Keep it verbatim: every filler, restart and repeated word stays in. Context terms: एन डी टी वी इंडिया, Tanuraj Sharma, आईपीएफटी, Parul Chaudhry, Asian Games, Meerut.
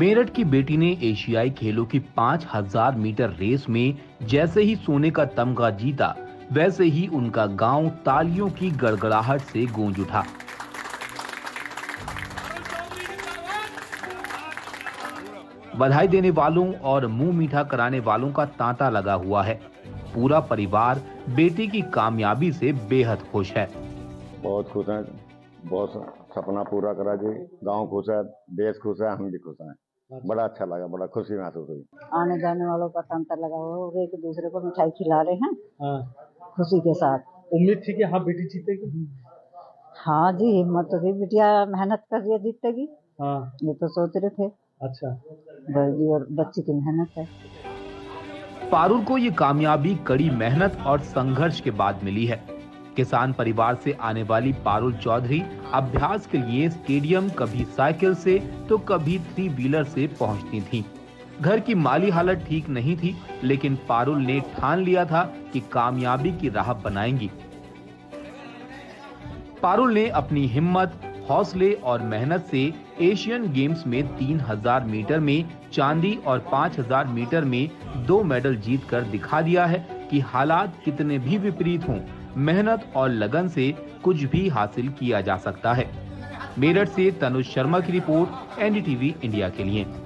मेरठ की बेटी ने एशियाई खेलों की पाँच हज़ार मीटर रेस में जैसे ही सोने का तमगा जीता, वैसे ही उनका गांव तालियों की गड़गड़ाहट से गूंज उठा। बधाई देने वालों और मुंह मीठा कराने वालों का तांता लगा हुआ है। पूरा परिवार बेटी की कामयाबी से बेहद खुश है। बहुत खुश है, बहुत सपना पूरा करा जी। गांव खुश है, देश खुश है, हम भी खुश हैं। बड़ा अच्छा लगा, बड़ा खुशी महसूस हुई। आने जाने वालों का तांता लगा हुआ और एक दूसरे को मिठाई खिला रहे हैं। हाँ। खुशी के साथ। उम्मीद थी कि हाँ बेटी जीतेगी। हाँ जी, हिम्मत तो थी, बिटिया मेहनत कर रही है, जीतेगी। हाँ, ये तो सोच रहे थे। अच्छा, और बच्चे की मेहनत है। पारुल को ये कामयाबी कड़ी मेहनत और संघर्ष के बाद मिली है। किसान परिवार से आने वाली पारुल चौधरी अभ्यास के लिए स्टेडियम कभी साइकिल से तो कभी थ्री व्हीलर से पहुंचती थी। घर की माली हालत ठीक नहीं थी, लेकिन पारुल ने ठान लिया था कि कामयाबी की राह बनाएंगी। पारुल ने अपनी हिम्मत, हौसले और मेहनत से एशियन गेम्स में तीन हज़ार मीटर में चांदी और पाँच हज़ार मीटर में दो मेडल जीतकर दिखा दिया है कि हालात कितने भी विपरीत हों, मेहनत और लगन से कुछ भी हासिल किया जा सकता है। मेरठ से तनुज शर्मा की report एन डी टी वी इंडिया के लिए।